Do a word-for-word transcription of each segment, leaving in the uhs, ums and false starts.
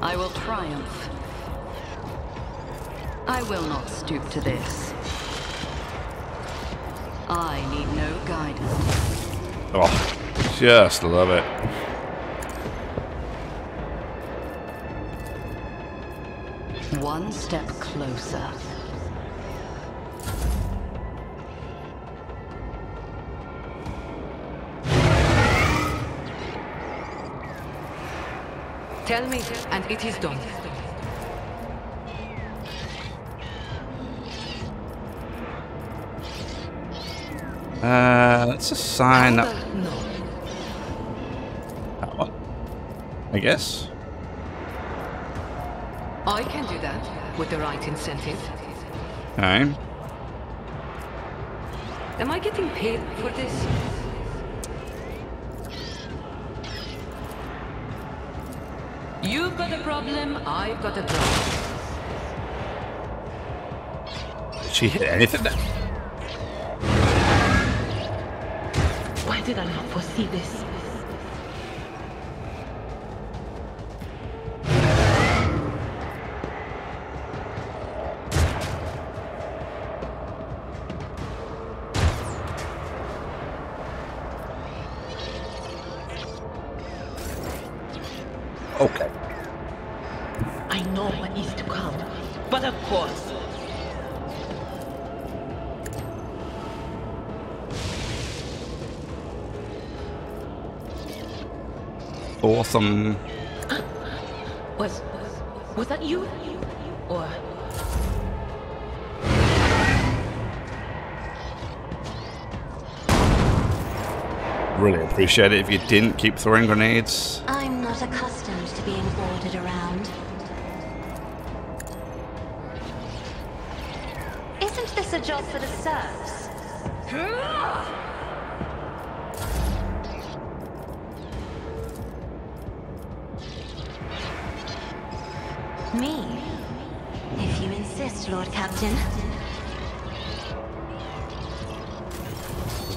I will triumph. I will not stoop to this. I need no guidance. Oh, just love it. One step closer. Tell me, and it is done. Uh, let's just sign up. No. That one, I guess. I can do that with the right incentive. Okay. Am I getting paid for this? You've got a problem, I've got a problem. Did she hit anything there? Why did I not foresee this? Okay. I know what is to come, but of course. Awesome. Was was that you? Or really appreciate it if you didn't keep throwing grenades. I'm not accustomed to being ordered around. Isn't this a job for the serfs? Me, if you insist, Lord Captain.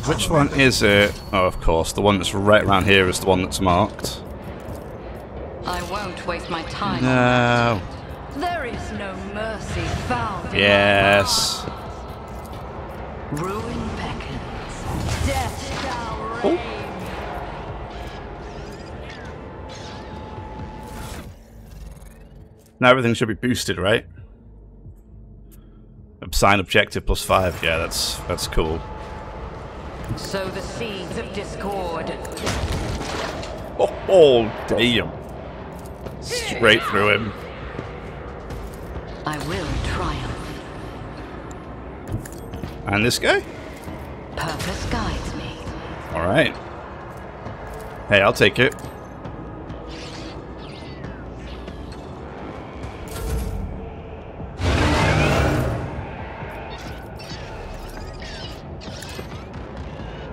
Which one is it? Oh, of course, the one that's right around here is the one that's marked. I won't waste my time. No. There is no mercy found. Yes. In ruin beckons. Death shall reign. Oh. Now everything should be boosted, right? Assign objective plus five. Yeah, that's that's cool. So the seeds of discord. Oh, oh damn! Straight through him. I will triumph. And this guy? Purpose guides me. All right. Hey, I'll take it.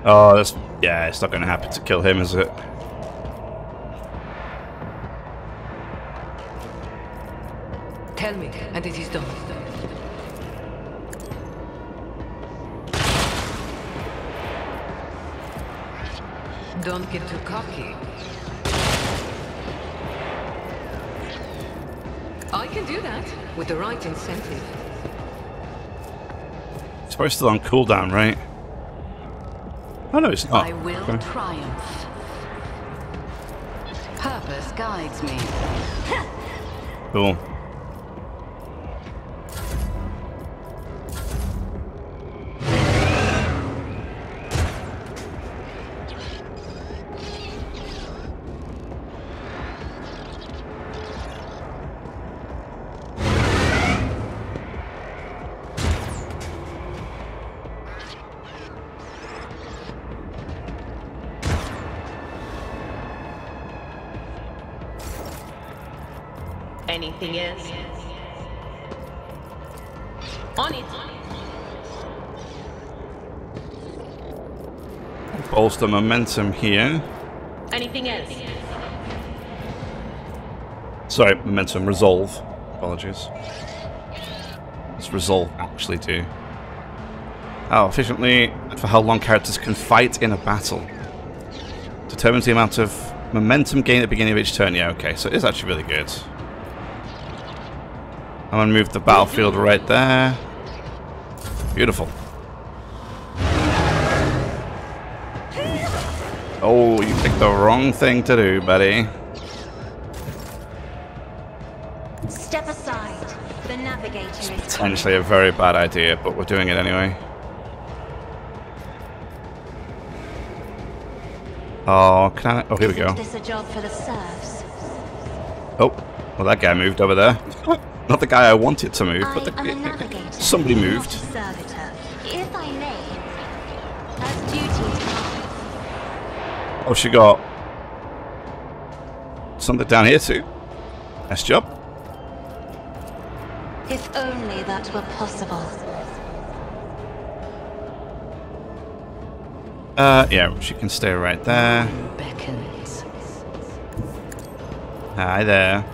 Oh, that's... yeah, it's not going to happen to kill him, is it? Tell me, and it is done. Don't get too cocky. I can do that with the right incentive. It's probably still on cooldown, right? Oh no, it's not. I will okay. triumph. Purpose guides me. Cool. Anything is on it. Bolster momentum here. Anything else? Sorry, momentum resolve. Apologies. What's resolve actually do? Oh, efficiently for how long characters can fight in a battle. Determines the amount of momentum gained at the beginning of each turn. Yeah, okay, so it is actually really good. I'm going to move the battlefield right there. Beautiful. Oh, you picked the wrong thing to do, buddy. Step aside. The navigator is potentially a very bad idea, but we're doing it anyway. Oh, can I? Oh, here we go. This a job for the serfs? Oh, well, that guy moved over there. Not the guy I wanted to move, but the, somebody moved. If I may, as duty. Oh, she got something down here too. Nice job. If only that were possible. Uh, yeah, she can stay right there. Beckons. Hi there.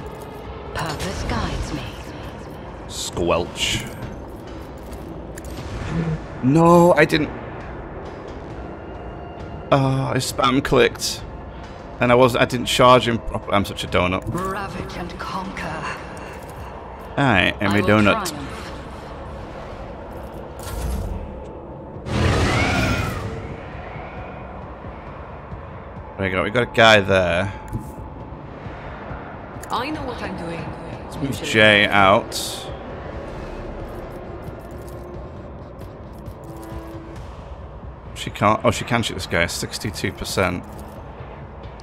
Purpose guides me. Squelch. No, I didn't. Oh, I spam clicked, and I wasn't. I didn't charge him properly. I'm such a donut. Ravage and conquer. I am I a donut. Triumph. There we go. We got a guy there. I know what I'm doing. Let's move Jay out. She can't. Oh, she can shoot this guy. sixty-two percent.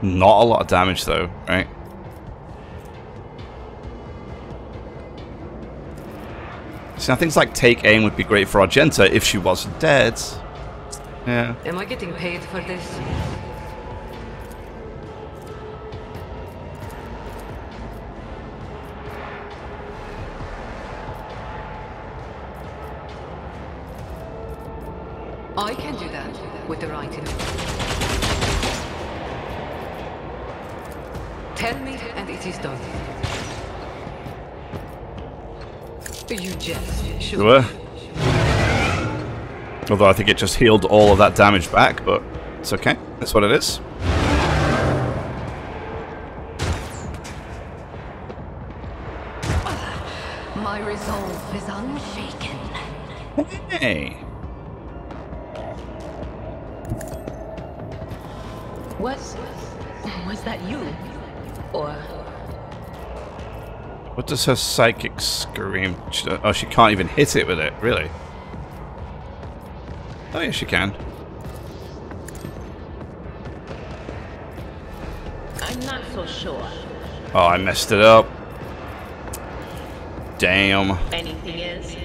Not a lot of damage though, right? See, now things like take aim would be great for Argenta if she wasn't dead. Yeah. Am I getting paid for this? I can do that with the right image. Tell me and it is done. You just should. Sure. Although I think it just healed all of that damage back, but it's okay. That's what it is. My resolve is unshaken. Hey. Was, was that you? Or... What does her psychic scream? Oh, she can't even hit it with it, really? Oh, yeah, she can. I'm not so sure. Oh, I messed it up. Damn. Anything is.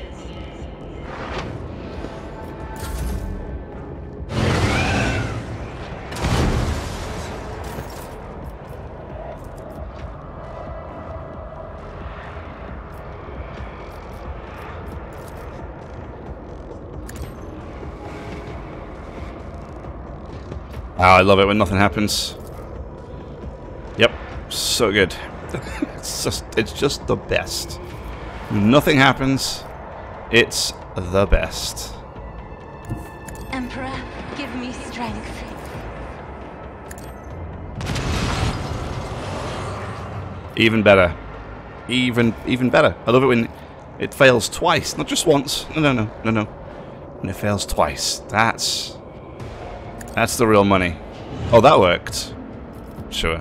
Oh, I love it when nothing happens. Yep, so good. It's just, it's just the best. When nothing happens, it's the best. Emperor, give me strength. Even better. Even, even better. I love it when it fails twice, not just once. No, no, no, no, no. When it fails twice, that's... That's the real money. Oh, that worked. Sure.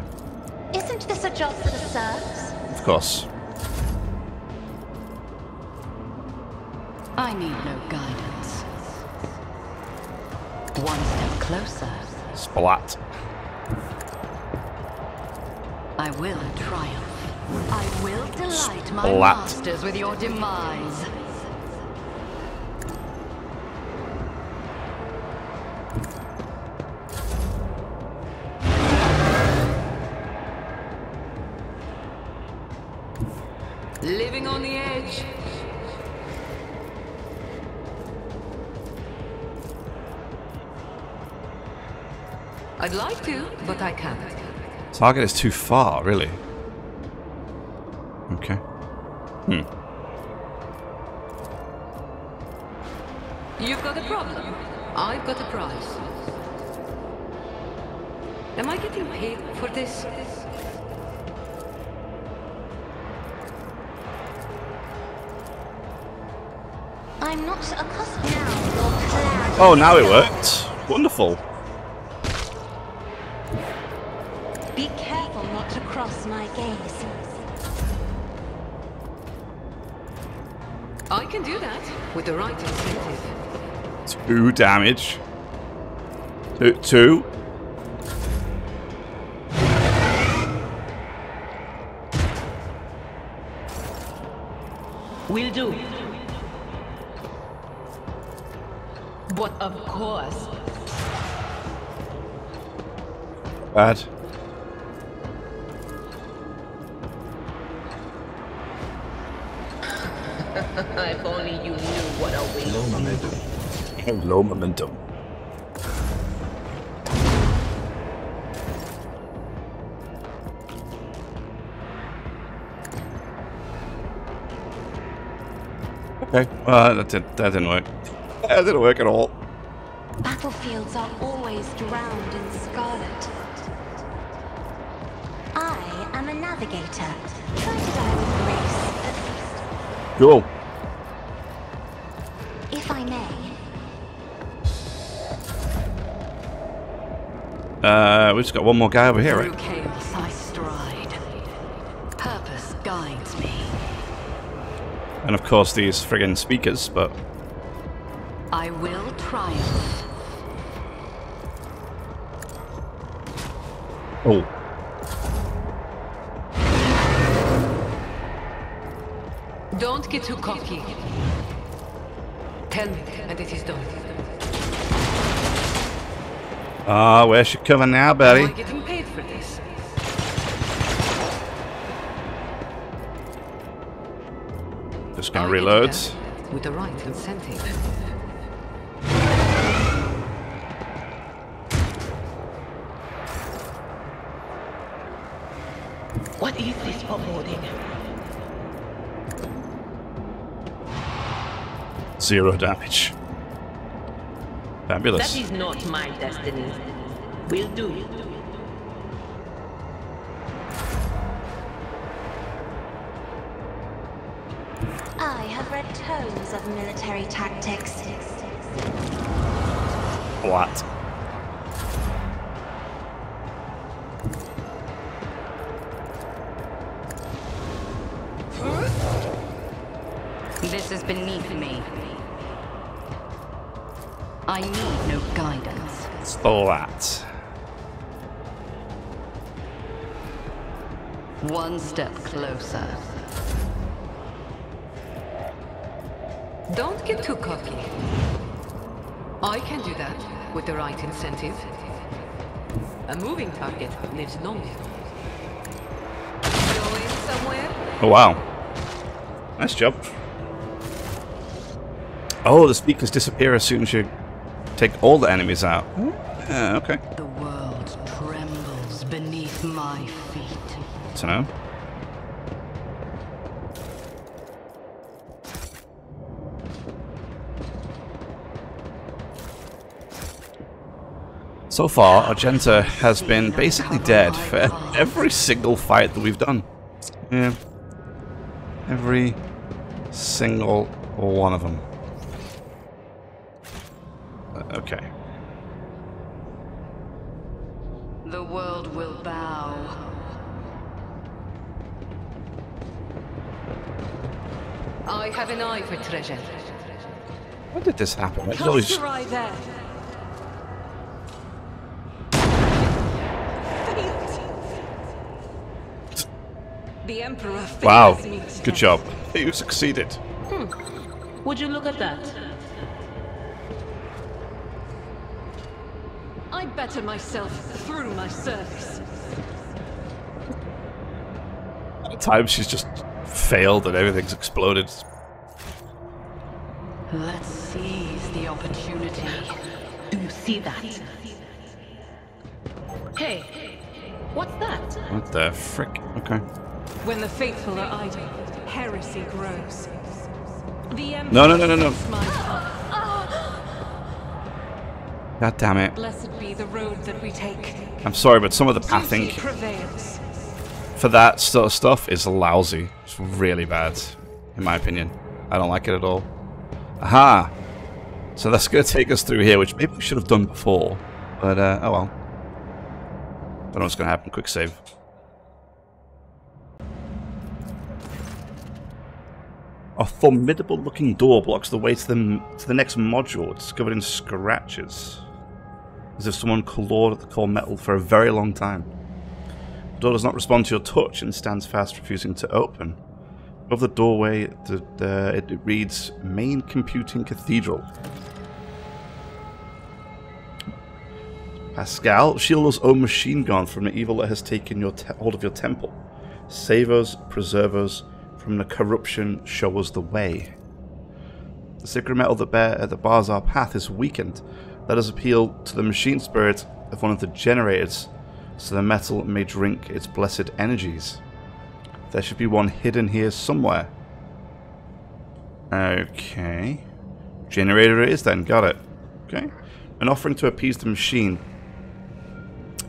Isn't this a job for the serfs? Of course. I need no guidance. One step closer. Splat. I will triumph. I will delight Splat. my masters with your demise. Living on the edge. I'd like to, but I can't. Target is too far, really. Okay. Hmm. You've got a problem. I've got a price. Am I getting paid for this? I'm not accustomed now. Oh, now it worked. Wonderful. Be careful not to cross my gaze. I can do that with the right incentive. Two damage. Two. two. Will do. But of course. Bad. If only you knew what a waste. Low momentum. Low momentum. Okay. Uh, that did, that didn't work. That didn't work at all. Battlefields are always drowned in scarlet. I am a navigator. Try to die with grace, at least. Cool. If I may. Uh, we've just got one more guy over here, right? Through chaos I stride. Purpose guides me. And of course these friggin' speakers, but I will triumph. Oh. Don't get too cocky. Tell me, and it is done. Ah, uh, where's your cover now, buddy? Am I getting paid for this? Just gonna reload. With the right incentive. What is this foreboding? Zero damage. Fabulous. That is not my destiny. Will do. I have read tomes of military tactics. What? This is beneath me. I need no guidance. Stole that. One step closer. Don't get too cocky. I can do that with the right incentive. A moving target lives longer. Going somewhere? Oh, wow. Nice job. Oh, the speakers disappear as soon as you take all the enemies out. Yeah, okay. The world trembles beneath my feet. So now. So far, Argenta has been basically dead for every single fight that we've done. Yeah. Every single one of them. Okay. The world will bow. I have an eye for treasure. When did this happen? It's always right there. The Emperor. Wow. Good job. You succeeded. Hmm. Would you look at that? I better myself through my service. At times she's just failed and everything's exploded. Let's seize the opportunity. Do you see that? Hey, what's that? What the frick? Okay. When the faithful are idle, heresy grows. The no, no, no, no, no. God damn it. Blessed be the road that we take. I'm sorry, but some of the pathing for that sort of stuff is lousy. It's really bad, in my opinion. I don't like it at all. Aha! So that's going to take us through here, which maybe we should have done before. But, uh, oh well. I don't know what's going to happen. Quick save. A formidable-looking door blocks the way to the, to the next module. It's covered in scratches, as if someone clawed at the core metal for a very long time. The door does not respond to your touch and stands fast, refusing to open. Above the doorway, the, the, it, it reads, Main Computing Cathedral. Pascal, Shield's own machine gun from the evil that has taken your te hold of your temple. Save us, preserve us from the corruption, show us the way. The sacred metal that, bear, uh, that bars our path is weakened. Let us appeal to the machine spirit of one of the generators, so the metal may drink its blessed energies. There should be one hidden here somewhere. Okay. Generator it is then, got it. Okay. An offering to appease the machine.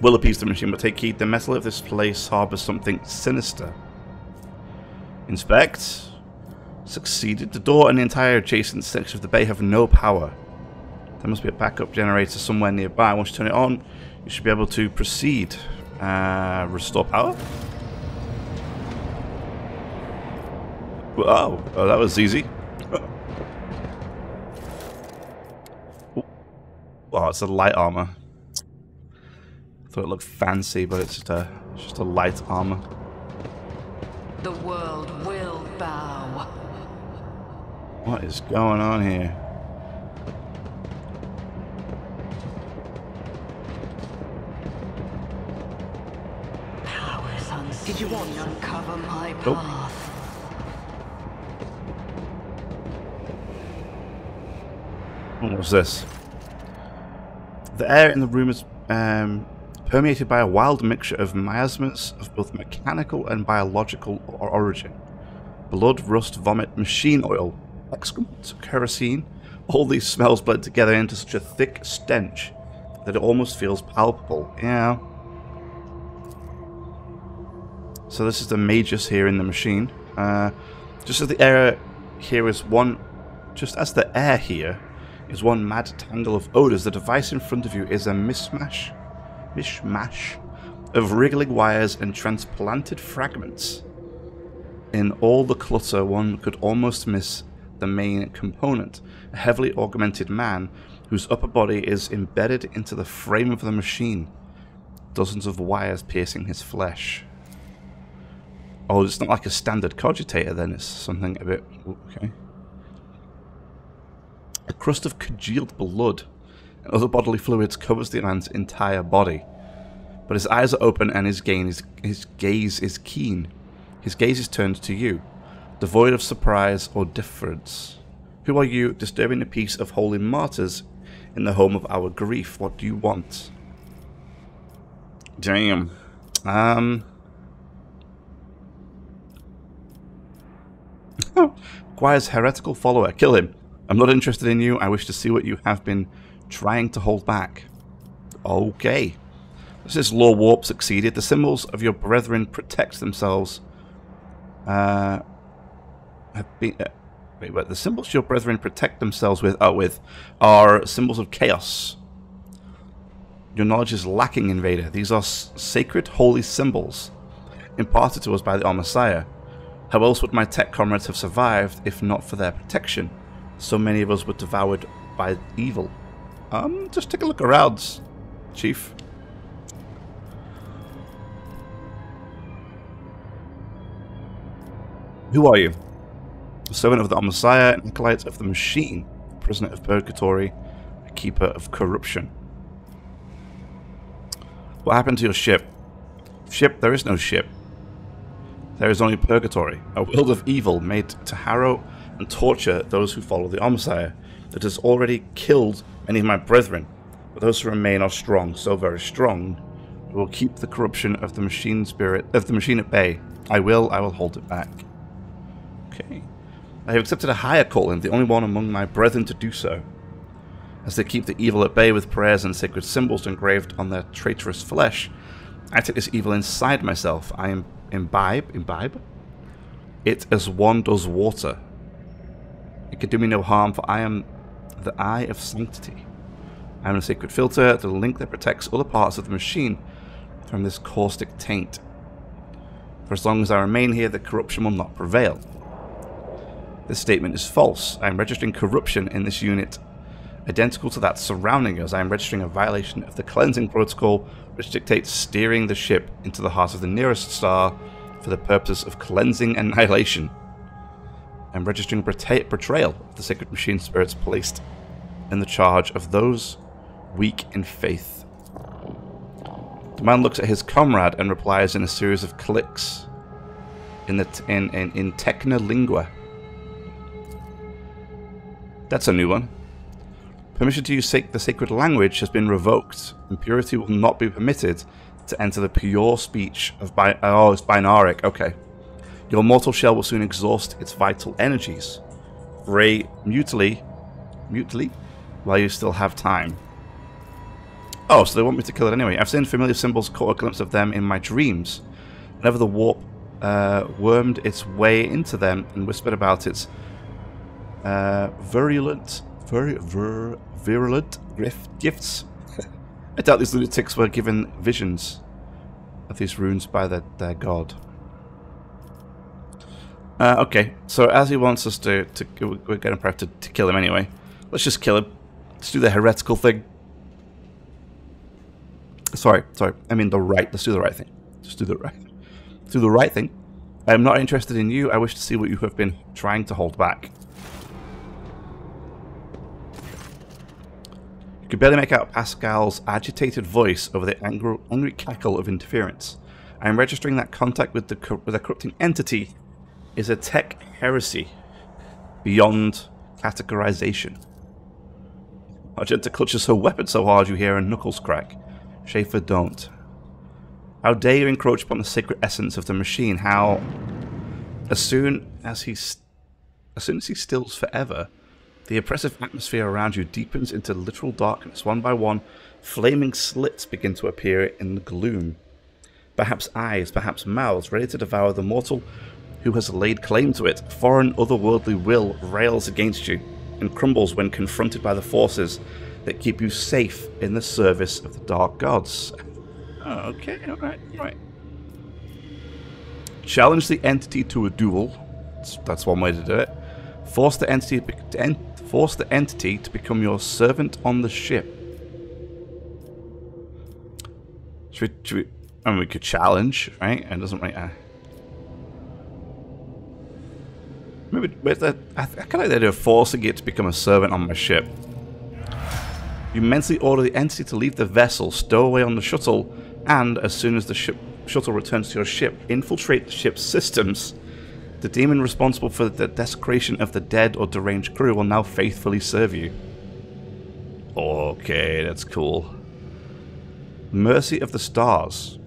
Will appease the machine, but take heed. The metal of this place harbors something sinister. Inspect. Succeeded. The door and the entire adjacent section of the bay have no power. There must be a backup generator somewhere nearby. Once you turn it on, you should be able to proceed. Uh, restore power? Oh, oh, that was easy. Oh, it's a light armor. I thought it looked fancy, but it's just a, it's just a light armor. The world will bow. What is going on here? Powers unseen. Did you want to uncover my path? Oh. What was this? The air in the room is um, permeated by a wild mixture of miasmas of both mechanical and biological origin. Blood, rust, vomit, machine oil, excrement, kerosene. All these smells blend together into such a thick stench that it almost feels palpable. Yeah. So this is the magus here in the machine. Uh, just as the air here is one... Just as the air here... is one mad tangle of odours. The device in front of you is a mishmash, mishmash of wriggling wires and transplanted fragments. In all the clutter, one could almost miss the main component, a heavily augmented man whose upper body is embedded into the frame of the machine, dozens of wires piercing his flesh. Oh, it's not like a standard cogitator then, it's something a bit... okay. A crust of congealed blood and other bodily fluids covers the man's entire body, but his eyes are open and his gaze, his gaze is keen. His gaze is turned to you, devoid of surprise or difference. Who are you, disturbing the peace of holy martyrs in the home of our grief? What do you want? Damn. Um. Acquires heretical follower. Kill him. I'm not interested in you. I wish to see what you have been trying to hold back. Okay. This law warp succeeded. The symbols of your brethren protect themselves. Uh, have been, uh, wait, wait. The symbols your brethren protect themselves with, uh, with are symbols of chaos. Your knowledge is lacking, Invader. These are sacred, holy symbols imparted to us by the Our Messiah. How else would my tech comrades have survived if not for their protection? So many of us were devoured by evil. Um, just take a look around, Chief. Who are you? A servant of the Messiah, an acolyte of the machine, a prisoner of purgatory, a keeper of corruption. What happened to your ship? Ship? There is no ship. There is only purgatory, a world of evil made to harrow and torture those who follow the Our Messiah. That has already killed many of my brethren, but those who remain are strong, so very strong. We will keep the corruption of the machine spirit of the machine at bay. I will, I will hold it back. Okay. I have accepted a higher calling, the only one among my brethren to do so. as they keep the evil at bay with prayers and sacred symbols engraved on their traitorous flesh. I take this evil inside myself. I am imbibe, imbibe? It as one does water. It can do me no harm, for I am the eye of sanctity. I am the sacred filter, the link that protects other parts of the machine from this caustic taint. For as long as I remain here, the corruption will not prevail. This statement is false. I am registering corruption in this unit identical to that surrounding us. I am registering a violation of the cleansing protocol, which dictates steering the ship into the heart of the nearest star for the purpose of cleansing annihilation. I am registering a betrayal of the sacred machine spirits placed in the charge of those weak in faith. The man looks at his comrade and replies in a series of clicks in the t in, in, in Technolingua. That's a new one. Permission to use the sacred language has been revoked. Impurity will not be permitted to enter the pure speech of Bi oh, it's Binaric. Okay. Your mortal shell will soon exhaust its vital energies. Ray mutely, mutely, while you still have time. Oh, so they want me to kill it anyway. I've seen familiar symbols, caught a glimpse of them in my dreams. Whenever the warp uh, wormed its way into them and whispered about its uh, virulent. Very vir virulent gifts. I doubt these lunatics were given visions of these runes by their, their god. Uh, okay, so as he wants us to, to we're going to have to, to kill him anyway. Let's just kill him. Let's do the heretical thing. Sorry, sorry. I mean the right. Let's do the right thing. Just do the right. Do the right thing. I am not interested in you. I wish to see what you have been trying to hold back. Could barely make out Pascal's agitated voice over the angry, angry cackle of interference. I am registering that contact with the with a corrupting entity is a tech heresy beyond categorization. Argenta clutches her weapon so hard you hear her knuckles crack. Sch four f three r, don't. How dare you encroach upon the sacred essence of the machine? How? As soon as he, as soon as he stills forever. The oppressive atmosphere around you deepens into literal darkness. One by one, flaming slits begin to appear in the gloom. Perhaps eyes, perhaps mouths, ready to devour the mortal who has laid claim to it. Foreign, otherworldly will rails against you and crumbles when confronted by the forces that keep you safe in the service of the dark gods. Oh, okay, alright, alright. Challenge the entity to a duel. That's one way to do it. Force the entity to end. Force the entity to become your servant on the ship. Should we, should we, I mean, we could challenge, right? It doesn't really... Uh, maybe, the, I, I kind of like the idea of forcing it to become a servant on my ship. You mentally order the entity to leave the vessel, stow away on the shuttle, and as soon as the ship, shuttle returns to your ship, infiltrate the ship's systems. The demon responsible for the desecration of the dead or deranged crew will now faithfully serve you. Okay, that's cool. Mercy of the Stars.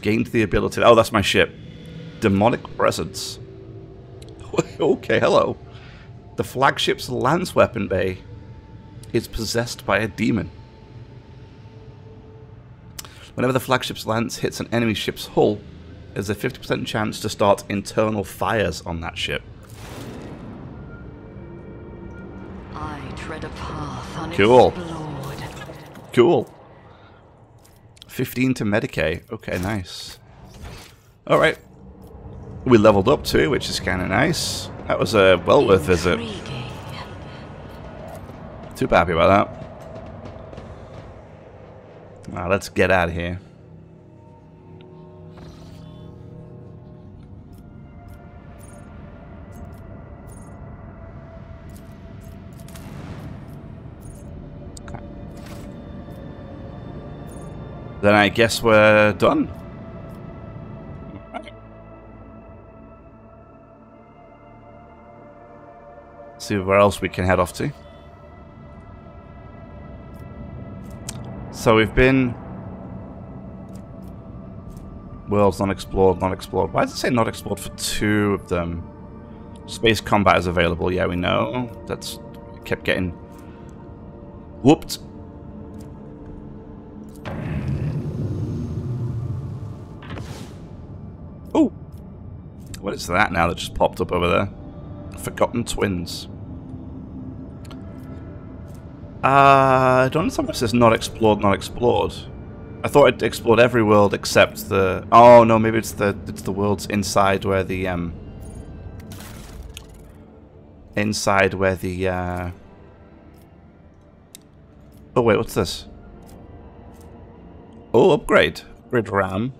Gained the ability... Oh, that's my ship. Demonic Presence. Okay, hello. The flagship's lance weapon bay is possessed by a demon. Whenever the flagship's lance hits an enemy ship's hull, there's a fifty percent chance to start internal fires on that ship. I tread a path cool. Cool. fifteen to Medicaid. Okay, nice. Alright. We leveled up too, which is kind of nice. That was a well worth visit. Too happy about that. Now, let's get out of here. Then I guess we're done. Right. See where else we can head off to. So we've been... Worlds not explored, not explored. Why does it say not explored for two of them? Space combat is available. Yeah, we know. That's... Kept getting Whooped. Oh! What is that now that just popped up over there? Forgotten Twins. Uh, I don't understand why it says not explored, not explored. I thought I'd explored every world except the... Oh, no, maybe it's the it's the worlds inside where the... Um, inside where the... Uh, oh, wait, what's this? Oh, upgrade. Upgrade RAM.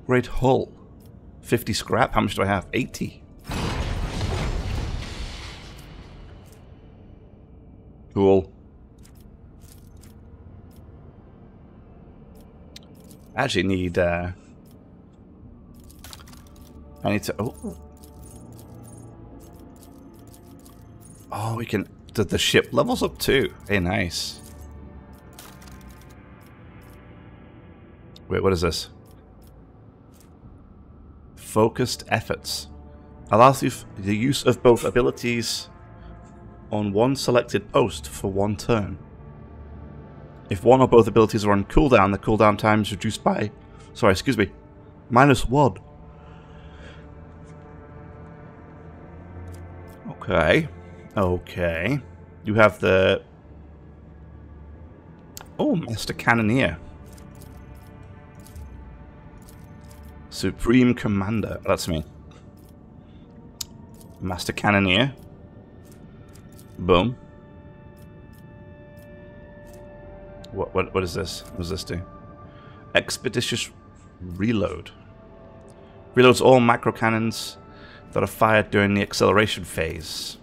Upgrade hull. fifty scrap. How much do I have? eighty. Cool. I actually need, uh... I need to... Oh! Oh, we can... The, the ship levels up too. Hey, nice. Wait, what is this? Focused efforts. Allows you the use of both abilities on one selected post for one turn. If one or both abilities are on cooldown, the cooldown time is reduced by, sorry, excuse me, minus one. Okay. Okay. You have the... Oh, Master Cannoneer. Supreme Commander. That's me. Master Cannoneer. Boom. What, what what is this? What does this do? Expeditious reload. Reloads all macro cannons that are fired during the acceleration phase.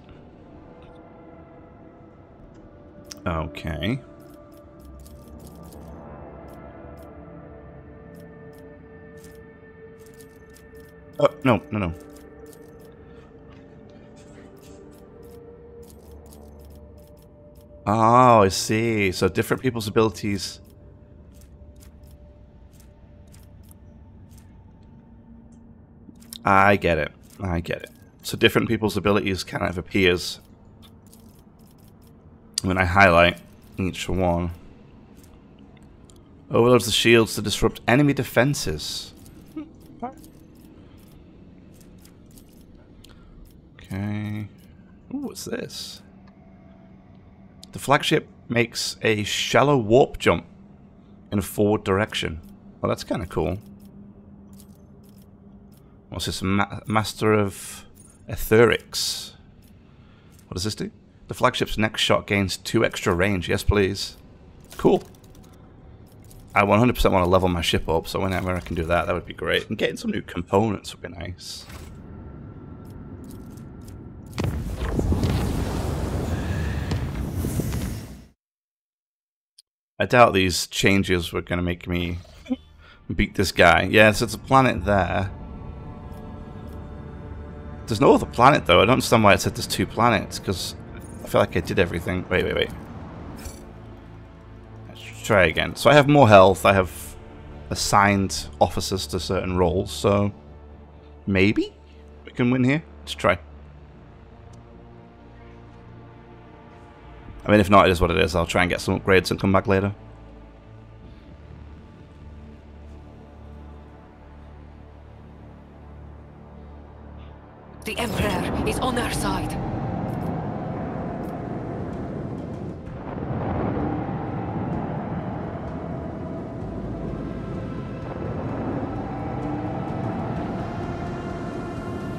Okay. Oh no no no. Oh, I see. So different people's abilities. I get it. I get it. So different people's abilities kind of appears when I highlight each one. Overloads the shields to disrupt enemy defenses. Okay. Ooh, what's this? The flagship makes a shallow warp jump in a forward direction. Well, that's kind of cool. What's this? Ma Master of Etherics. What does this do? The flagship's next shot gains two extra range. Yes, please. Cool. I one hundred percent want to level my ship up, so whenever I can do that, that would be great. And getting some new components would be nice. I doubt these changes were going to make me beat this guy. Yeah, so it's a planet there. There's no other planet, though. I don't understand why it said there's two planets, because I feel like I did everything. Wait, wait, wait. Let's try again. So I have more health. I have assigned officers to certain roles, so maybe we can win here. Let's try. I mean, if not, it is what it is. I'll try and get some upgrades and come back later. The Emperor is on our side.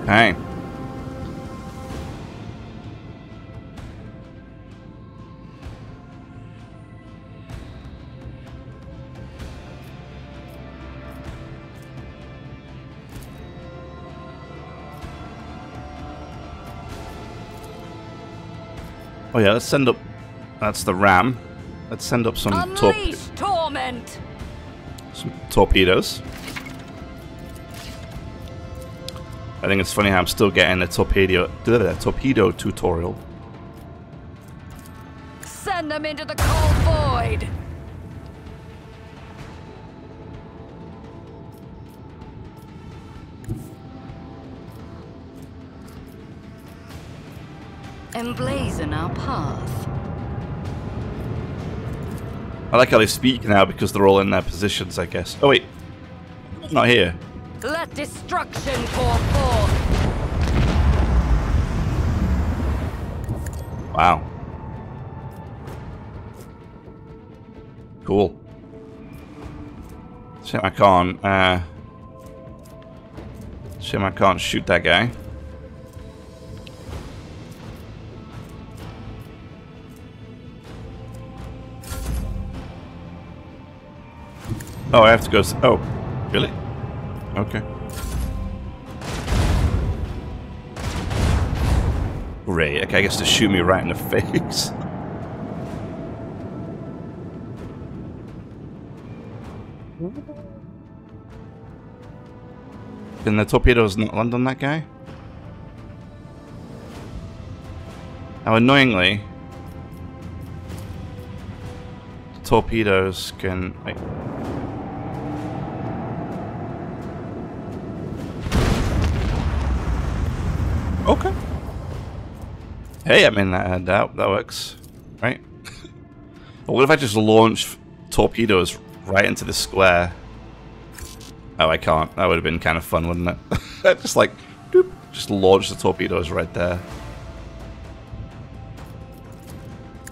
Hey. Oh yeah, let's send up... That's the ram. Let's send up some torpedoes. Torment. Some torpedoes. I think it's funny how I'm still getting a torpedo, a torpedo tutorial. Send them into the cold void. Emblazon our path. I like how they speak now because they're all in their positions, I guess. Oh wait, I'm not here. Let destruction pour forth. Wow. Cool. Shame I can't. Uh, shame I can't shoot that guy. Oh, I have to go. S oh, really? Okay. Great. Okay, I guess to shoot me right in the face. Can the torpedoes not land on that guy? Now, annoyingly, the torpedoes can. Like, okay. Hey, I mean, that, that, that works, right? Well, what if I just launch torpedoes right into the square? Oh, I can't. That would have been kind of fun, wouldn't it? Just like, doop, just launch the torpedoes right there.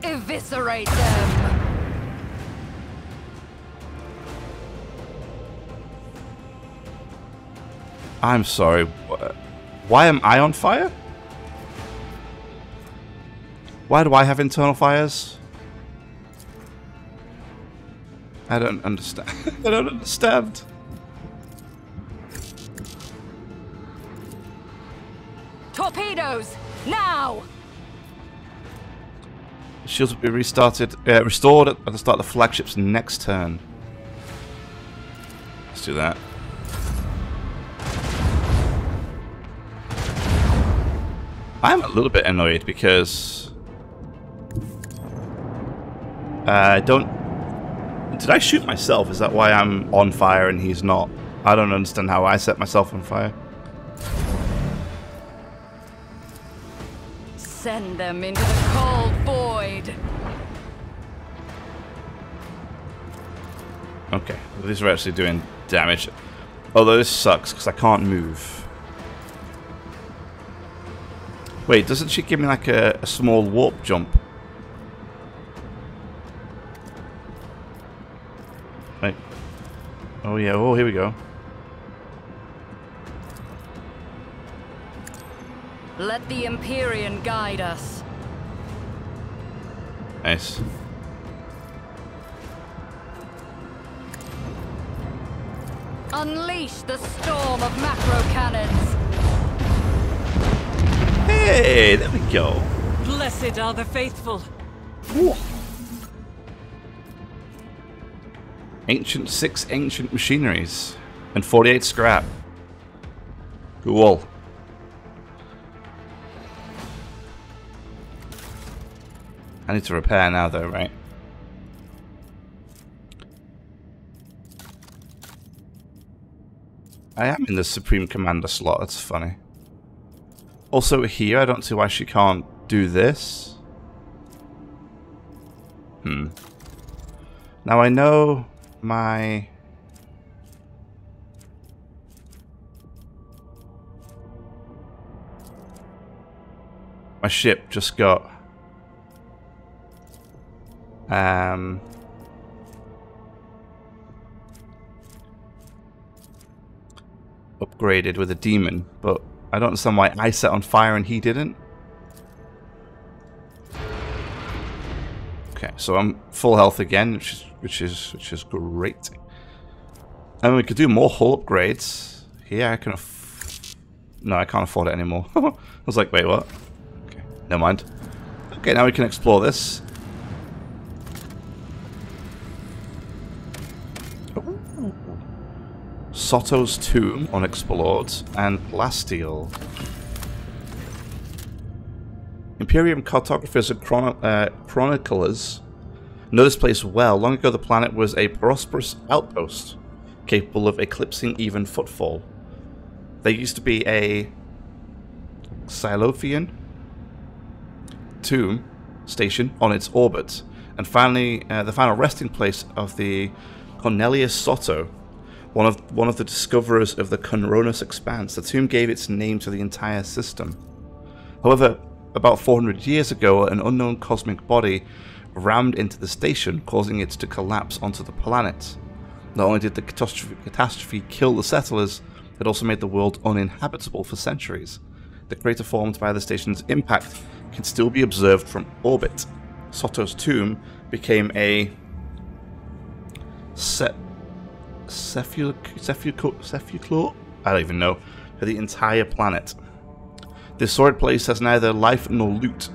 Eviscerate them. I'm sorry. What? Why am I on fire? Why do I have internal fires? I don't understand. I don't understand. Torpedoes now. Shields will be restarted, uh, restored at the start of the flagship's next turn. Let's do that. I'm a little bit annoyed because I uh, don't... Did I shoot myself? Is that why I'm on fire and he's not? I don't understand how I set myself on fire. Send them into the cold void. Okay, well, these are actually doing damage. Although this sucks because I can't move. Wait, doesn't she give me like a, a small warp jump? Wait. Oh yeah, oh here we go. Let the Empyrean guide us. Nice. Unleash the storm of macro cannons. Hey, there we go. Blessed are the faithful. Ooh. Ancient six ancient machineries and forty-eight scrap. Cool. I need to repair now, though, right? I am in the Supreme Commander slot. That's funny. Also here, I don't see why she can't do this. Hmm. Now I know my... My ship just got... Um... upgraded with a demon, but... I don't understand why I set on fire and he didn't. Okay, so I'm full health again, which is which is which is great. And we could do more hull upgrades. Here I can. Aff no, I can't afford it anymore. I was like, wait, what? Okay, never mind. Okay, now we can explore this. Soto's Tomb, unexplored, and Plasteel. Imperium cartographers and chrono uh, chroniclers know this place well. Long ago, the planet was a prosperous outpost, capable of eclipsing even footfall. There used to be a Xylophian tomb station on its orbit, And finally, uh, the final resting place of the Cornelius Sotto, one of, one of the discoverers of the Conronus Expanse. The tomb gave its name to the entire system. However, about four hundred years ago, an unknown cosmic body rammed into the station, causing it to collapse onto the planet. Not only did the catastrophe, catastrophe kill the settlers, it also made the world uninhabitable for centuries. The crater formed by the station's impact can still be observed from orbit. Sotto's tomb became a se sepulchre I don't even know, for the entire planet. This sordid place has neither life nor loot,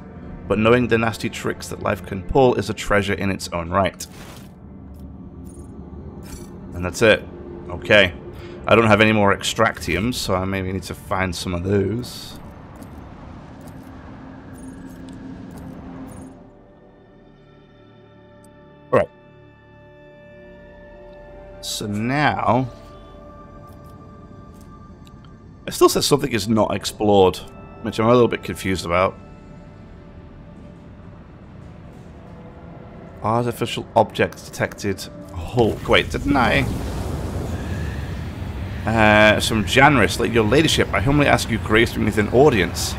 but knowing the nasty tricks that life can pull is a treasure in its own right. And that's it. Okay. I don't have any more extractiums, so I maybe need to find some of those. Alright. So now... it still says something is not explored, which I'm a little bit confused about. Artificial object detected. Hulk. Wait, didn't I... Uh, some Janris, like your ladyship, I humbly ask you grace beneath an audience.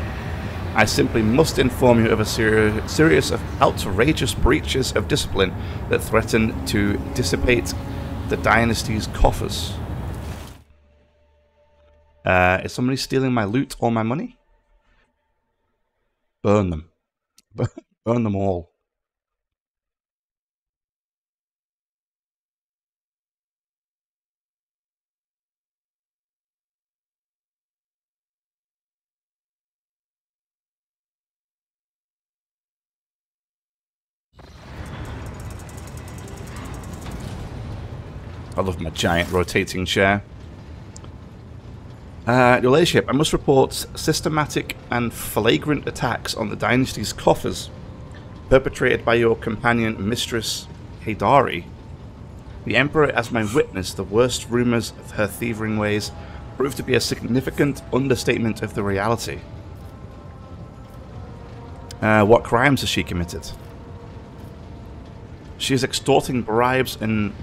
I simply must inform you of a ser series of outrageous breaches of discipline that threaten to dissipate the dynasty's coffers. Uh, is somebody stealing my loot or my money? Burn them. Burn them all. I love my giant rotating chair. Uh, your ladyship, I must report systematic and flagrant attacks on the dynasty's coffers, perpetrated by your companion, Mistress Heydari. The Emperor, as my witness, the worst rumours of her thieving ways proved to be a significant understatement of the reality. Uh, what crimes has she committed? She is extorting bribes and...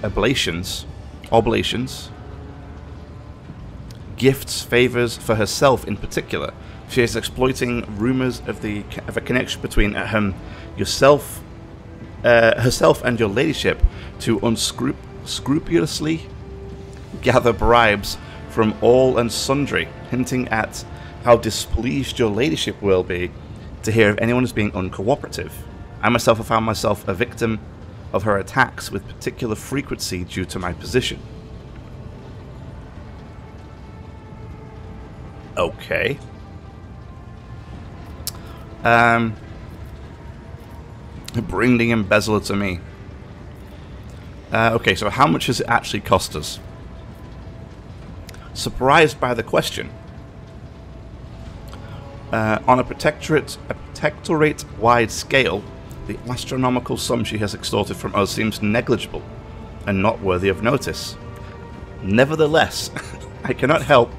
Oblations, oblations, gifts, favors for herself in particular. She is exploiting rumors of the of a connection between um, yourself, uh, herself, and your ladyship to unscrupulously gather bribes from all and sundry, hinting at how displeased your ladyship will be to hear of anyone as being uncooperative. I myself have found myself a victim of her attacks with particular frequency due to my position. Okay. Um, bring the embezzler to me. Uh, okay, so how much has it actually cost us? Surprised by the question. Uh, on a protectorate, a protectorate-wide scale, the astronomical sum she has extorted from us seems negligible and not worthy of notice. Nevertheless, I cannot help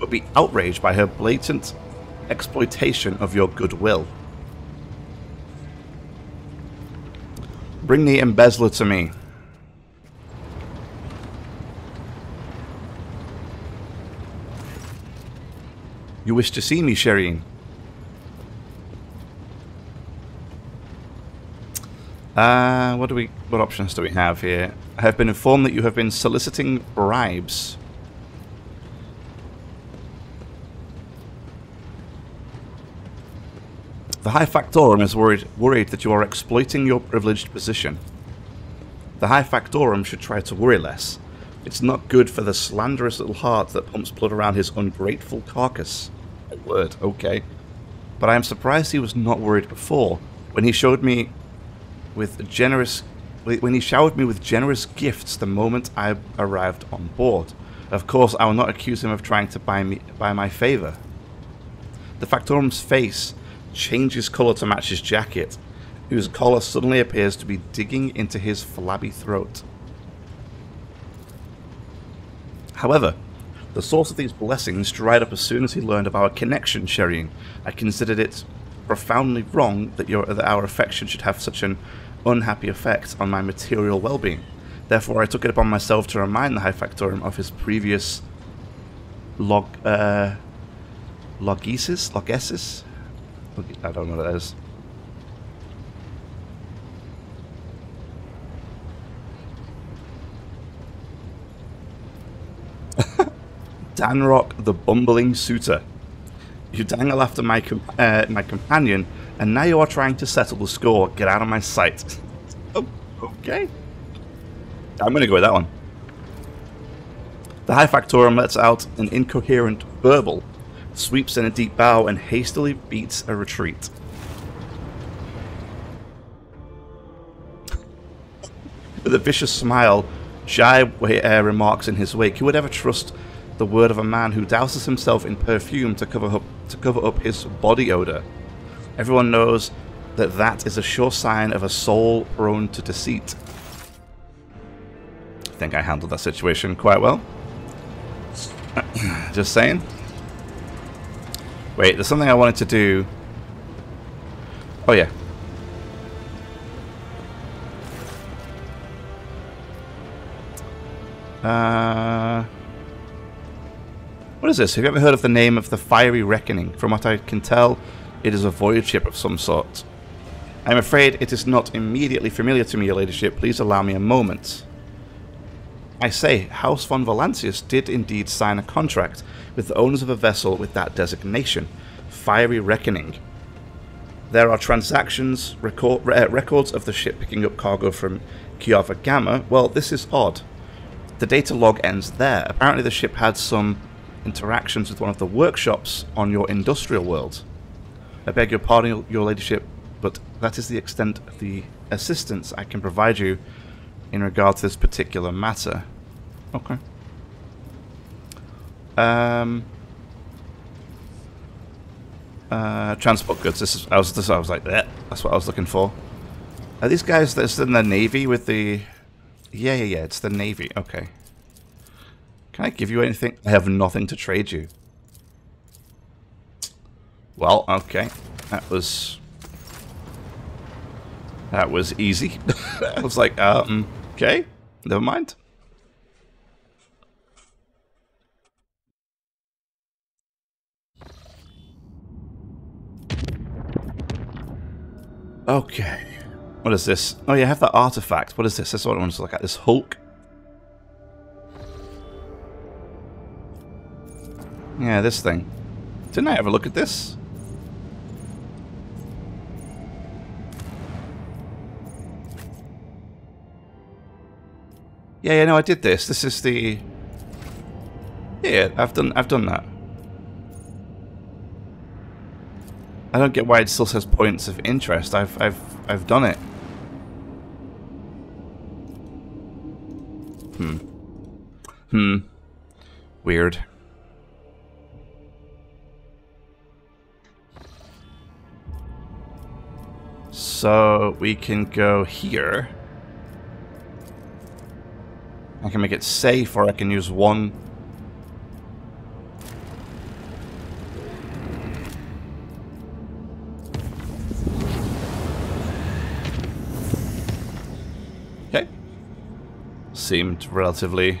but be outraged by her blatant exploitation of your goodwill. Bring the embezzler to me. You wish to see me, Shireen? Uh, what do we? What options do we have here? I have been informed that you have been soliciting bribes. The High Factorum is worried worried that you are exploiting your privileged position. The High Factorum should try to worry less. It's not good for the slanderous little heart that pumps blood around his ungrateful carcass. My word, okay. But I am surprised he was not worried before when he showed me. With generous, when he showered me with generous gifts the moment I arrived on board. Of course, I will not accuse him of trying to buy me buy my favor. The Factorum's face changes color to match his jacket, whose collar suddenly appears to be digging into his flabby throat. However, the source of these blessings dried up as soon as he learned of our connection, Shireen. I considered it profoundly wrong that your that our affection should have such an unhappy effect on my material well-being. Therefore, I took it upon myself to remind the High Factorum of his previous log, uh, logesis, logesis? I don't know what that is. Danrock the Bumbling Suitor. You dangle after my com uh, my companion, and now you are trying to settle the score. Get out of my sight. Oh, okay. I'm going to go with that one. The High Factorum lets out an incoherent verbal, sweeps in a deep bow, and hastily beats a retreat. With a vicious smile, Jai uh, remarks in his wake, "Who would ever trust the word of a man who douses himself in perfume to cover up to cover up his body odor? Everyone knows that that is a sure sign of a soul prone to deceit." I think I handled that situation quite well. Just saying. Wait, there's something I wanted to do. Oh yeah. Uh. What is this? Have you ever heard of the name of the Fiery Reckoning? From what I can tell, it is a voyage ship of some sort. I am afraid it is not immediately familiar to me, your ladyship. Please allow me a moment. I say, House von Valancius did indeed sign a contract with the owners of a vessel with that designation, Fiery Reckoning. There are transactions, record, uh, records of the ship picking up cargo from Kiava Gamma. Well, this is odd. The data log ends there. Apparently the ship had some interactions with one of the workshops on your industrial world. I beg your pardon, your ladyship, but that is the extent of the assistance I can provide you in regard to this particular matter. Okay. Um. Uh, transport goods. This is. I was. This. I was like that. That's what I was looking for. Are these guys that's in the Navy with the? Yeah, yeah, yeah. It's the Navy. Okay. Can I give you anything? I have nothing to trade you. Well, okay. That was... That was easy. I was like, um, okay. Never mind. Okay. What is this? Oh, yeah, I have that artifact. What is this? That's what I want to look at. This Hulk. Yeah, this thing. Didn't I ever look at this? Yeah, yeah, no, I did this. This is the. Yeah, I've done, I've done that. I don't get why it still says points of interest. I've, I've, I've done it. Hmm. Hmm. Weird. So we can go here. I can make it safe, or I can use one. Okay. Seemed relatively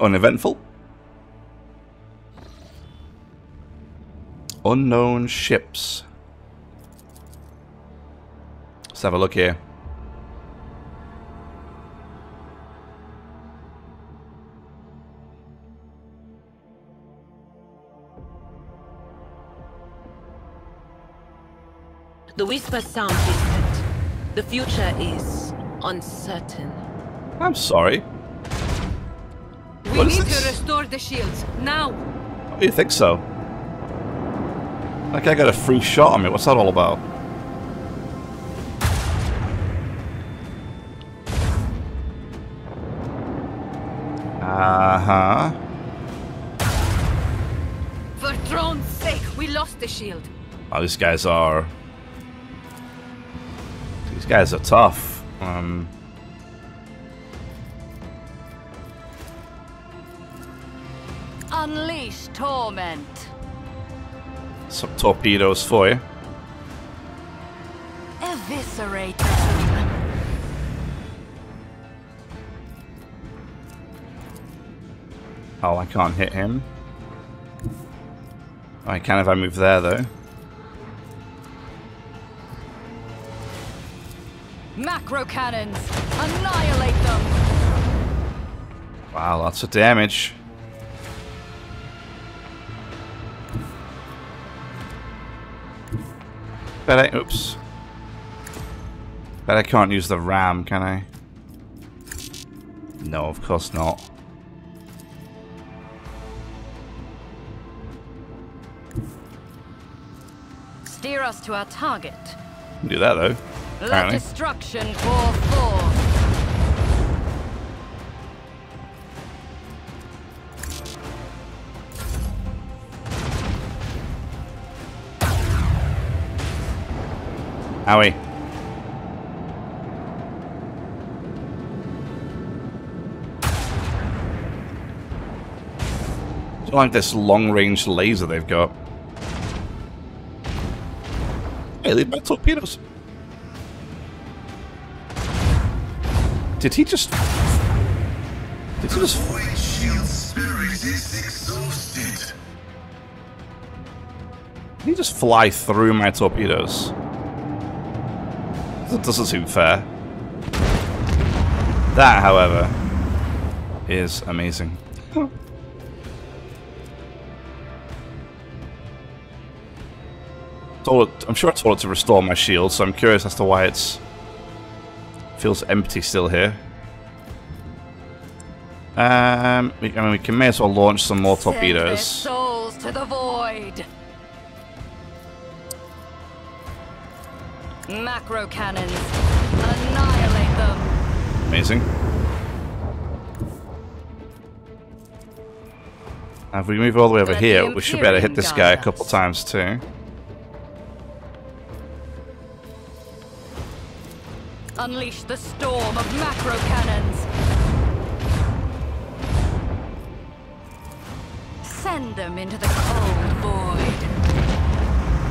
uneventful. Unknown ships. Let's have a look here. The whisper sound distant. The future is uncertain. I'm sorry. We need to restore the shields now. Oh, you think so? Like I got a free shot on me. What's that all about? Uh-huh. For Throne's sake, we lost the shield. Oh, these guys are... These guys are tough. Um... Unleash torment. Some torpedoes for you. Eviscerate. Oh, I can't hit him. I can if I move there, though. Macro cannons! Annihilate them! Wow, lots of damage. Bet I... Oops. Bet I can't use the ram, can I? No, of course not. Steer us to our target. Do that, though. Let apparently. Destruction pour forth. Owie. It's like this long-range laser they've got. Hey, they've got torpedoes. Did he just... Did he just... Did he just fly through my torpedoes? That doesn't seem fair. That, however, is amazing. I'm sure I told it to restore my shield, so I'm curious as to why it's... feels empty still here. Um, we, I mean, we can may as well launch some more torpedoes. Send their souls to the void. Macro cannons, annihilate them. Amazing. Now if we move all the way over here, we should be able to hit this guy a couple times too. Unleash the storm of macro cannons. Send them into the cold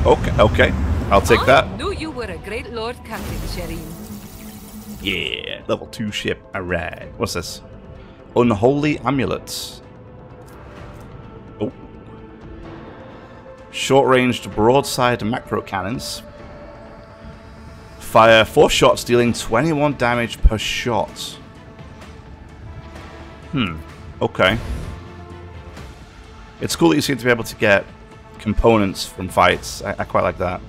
void. Okay, okay. I'll take I that. I knew you were a great lord, Captain Sherin. Yeah, level two ship. Alright. What's this? Unholy amulets. Oh. Short-ranged broadside macro cannons. Fire four shots, dealing twenty-one damage per shot. Hmm. Okay. It's cool that you seem to be able to get components from fights. I, I quite like that.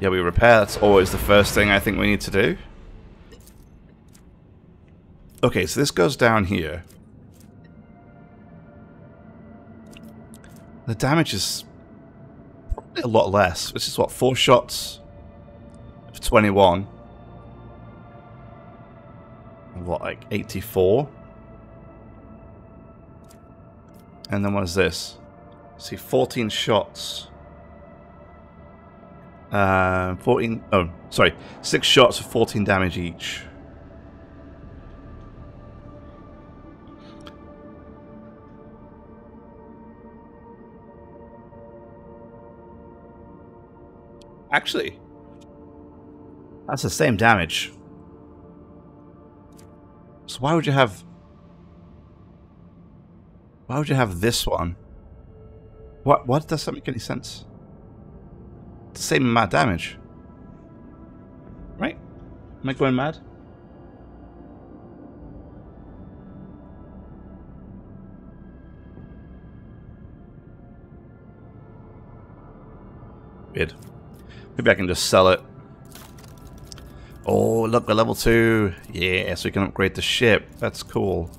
Yeah, we repair. That's always the first thing I think we need to do. Okay, so this goes down here. The damage is probably a lot less. This is what, four shots? twenty-one. What, like eighty-four? And then what is this? See, fourteen shots. Uh, fourteen. Oh, sorry. Six shots of fourteen damage each. Actually. That's the same damage. So why would you have... Why would you have this one? What? What? Does that make any sense? It's the same amount of damage. Right? Am I going mad? Weird. Maybe I can just sell it. Oh, look, we're level two. Yeah, so we can upgrade the ship. That's cool.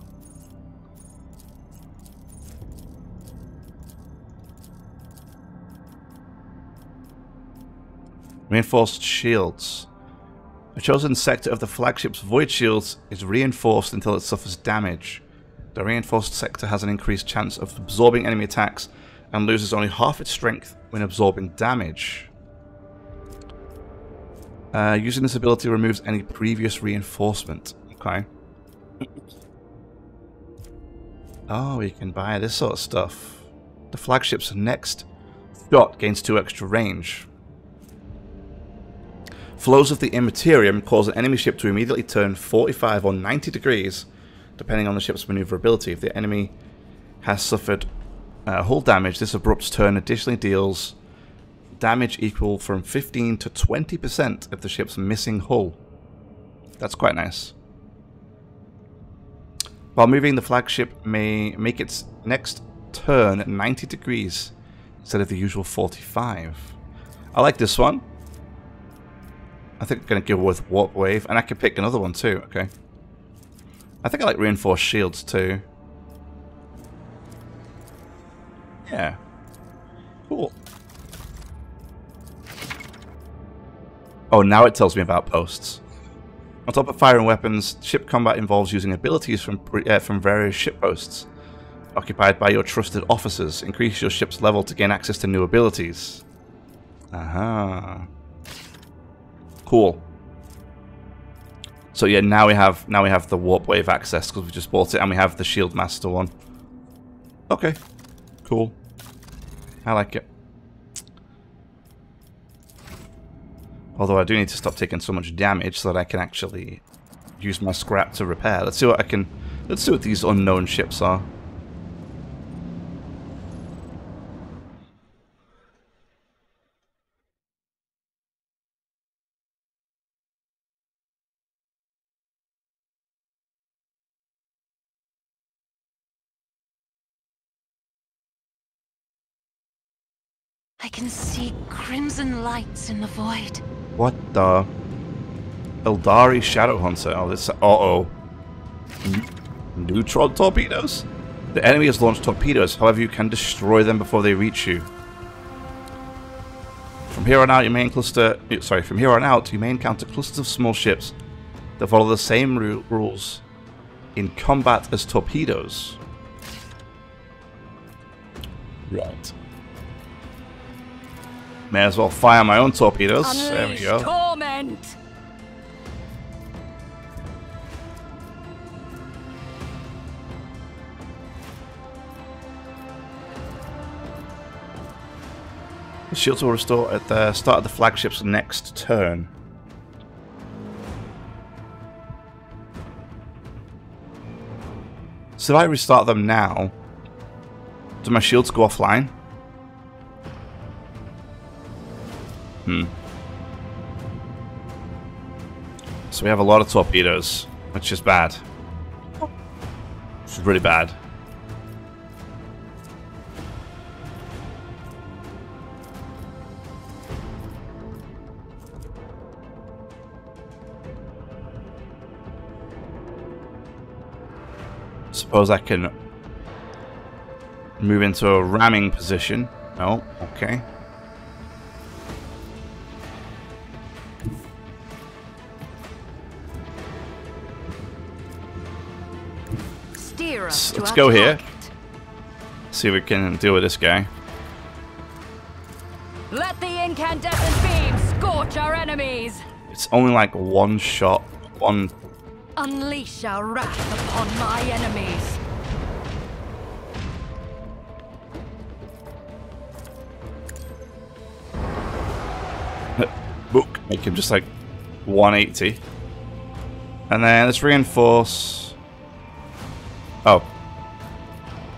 Reinforced shields. A chosen sector of the flagship's void shields is reinforced until it suffers damage. The reinforced sector has an increased chance of absorbing enemy attacks and loses only half its strength when absorbing damage. Uh, using this ability removes any previous reinforcement. Okay. Oh, we can buy this sort of stuff. The flagship's next shot gains two extra range. Flows of the immaterium cause an enemy ship to immediately turn forty-five or ninety degrees depending on the ship's maneuverability. If the enemy has suffered uh, hull damage, this abrupt turn additionally deals damage equal from fifteen to twenty percent of the ship's missing hull. That's quite nice. While moving, the flagship may make its next turn ninety degrees instead of the usual forty-five. I like this one. I think I'm going to go with Warp Wave, and I can pick another one too, okay. I think I like Reinforced Shields too. Yeah. Cool. Oh, now it tells me about posts. On top of firing weapons, ship combat involves using abilities from, uh, from various ship posts occupied by your trusted officers. Increase your ship's level to gain access to new abilities. Aha. Cool. So yeah, now we have now we have the Warp Wave access because we just bought it, and we have the Shield Master one. Okay, cool. I like it. Although I do need to stop taking so much damage so that I can actually use my scrap to repair. Let's see what I can. Let's see what these unknown ships are. I can see crimson lights in the void. What the? Eldari Shadowhunter. Oh, this. Uh oh. Neutron torpedoes? The enemy has launched torpedoes, however, you can destroy them before they reach you. From here on out, you may cluster. Sorry, from here on out, you may encounter clusters of small ships that follow the same rules in combat as torpedoes. Right. May as well fire my own torpedoes. Unleash there we go. Torment. The shields will restore at the start of the flagship's next turn. So if I restart them now, do my shields go offline? Hmm. So we have a lot of torpedoes, which is bad. It's really bad. Suppose I can move into a ramming position. No, okay. Let's go here. See if we can deal with this guy. Let the incandescent beams scorch our enemies. It's only like one shot. One. Unleash our wrath upon my enemies. Book. Make him just like one eighty. And then let's reinforce. Oh.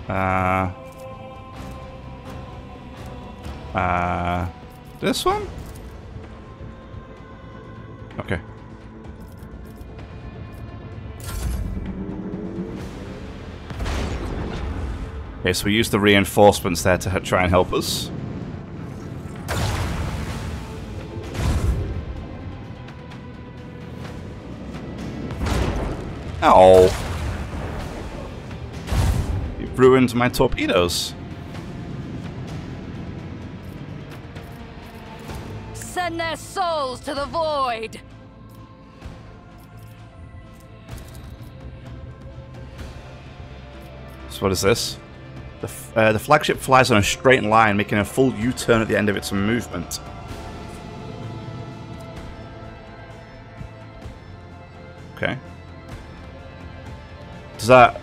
Uh. Uh. This one? Okay. Okay, so we used the reinforcements there to try and help us. Oh. Ruined my torpedoes. Send their souls to the void. So what is this? The, f uh, the flagship flies on a straight line, making a full U-turn at the end of its movement. Okay. Does that...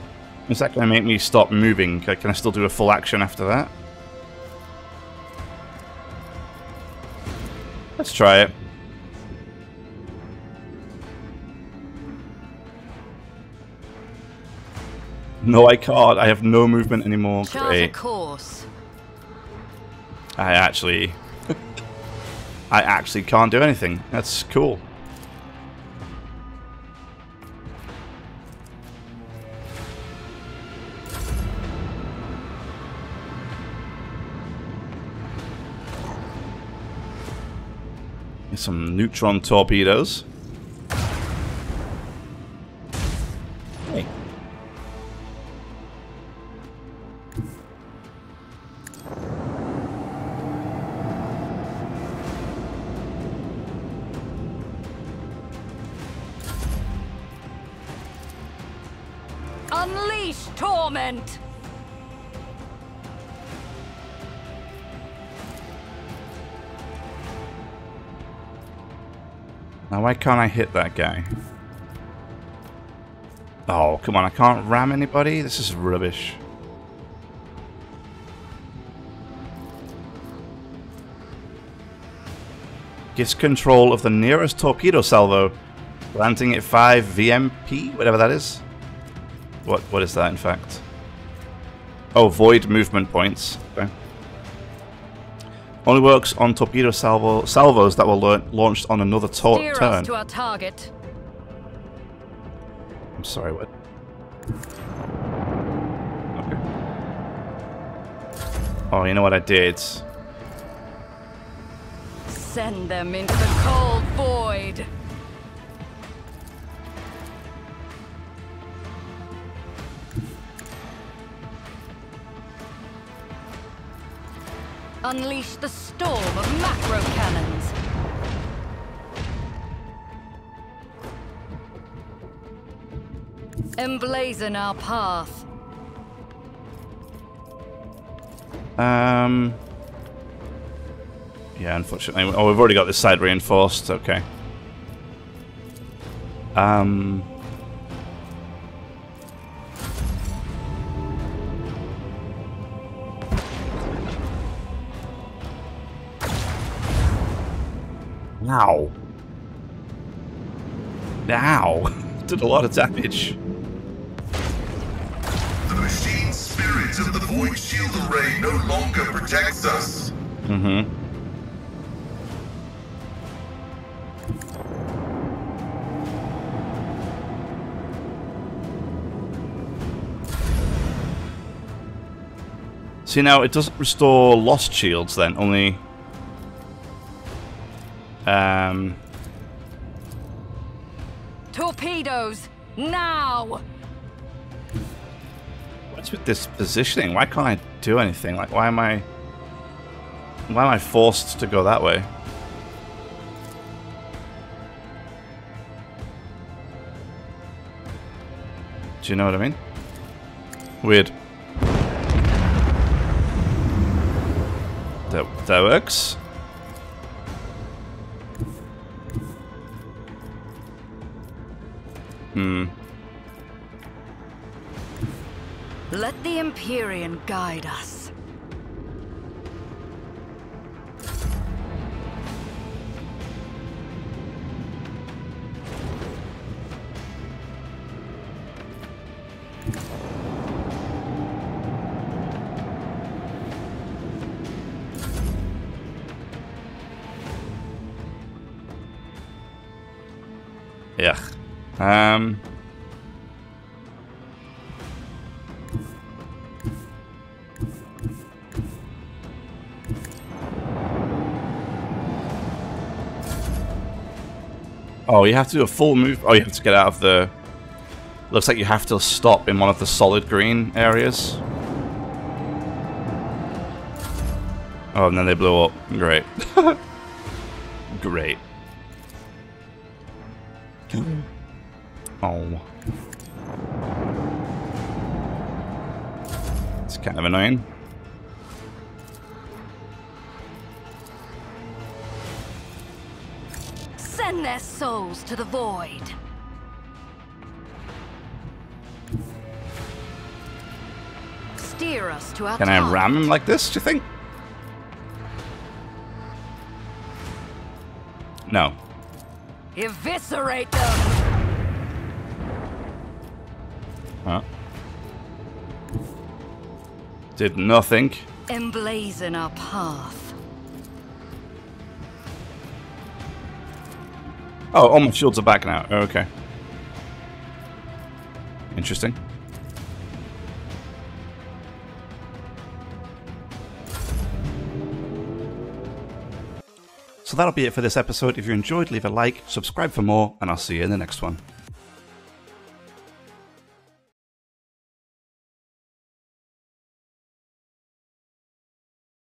Is that going to make me stop moving? Can I still do a full action after that? Let's try it. No, I can't. I have no movement anymore. Great. I actually... I actually can't do anything. That's cool. Get some neutron torpedoes. Hey. Unleash torment. Now why can't I hit that guy? Oh, come on, I can't ram anybody? This is rubbish. Gets control of the nearest torpedo salvo, granting it five V M P, whatever that is. What what is that in fact? Oh, void movement points. Okay. Only works on torpedo salvo salvos that were launched on another turn. To our target. I'm sorry, what? Okay. Oh, you know what I did? Send them into the cold void. Unleash the storm of macro cannons. Emblazon our path. Um. Yeah, unfortunately. Oh, we've already got this side reinforced. Okay. Um. Ow. Ow. Did a lot of damage. The machine spirit of the void shield array no longer protects us. Mm-hmm. See, now it doesn't restore lost shields then, only... Um. Torpedoes now. What's with this positioning? Why can't I do anything? Like, why am I? Why am I forced to go that way? Do you know what I mean? Weird. That that works. Hmm. Let the Empyrean guide us. Yeah. Um. Oh, you have to do a full move. Oh, you have to get out of the. Looks like you have to stop in one of the solid green areas. Oh, and then they blew up. Great. Great. Oh. It's kind of annoying. Send their souls to the void. Steer us to our target. Can I ram him like this, do you think? No. Eviscerate them. Huh? Did nothing. Emblazon our path. Oh, all my shields are back now. Okay. Interesting. So that'll be it for this episode. If you enjoyed, leave a like, subscribe for more, and I'll see you in the next one.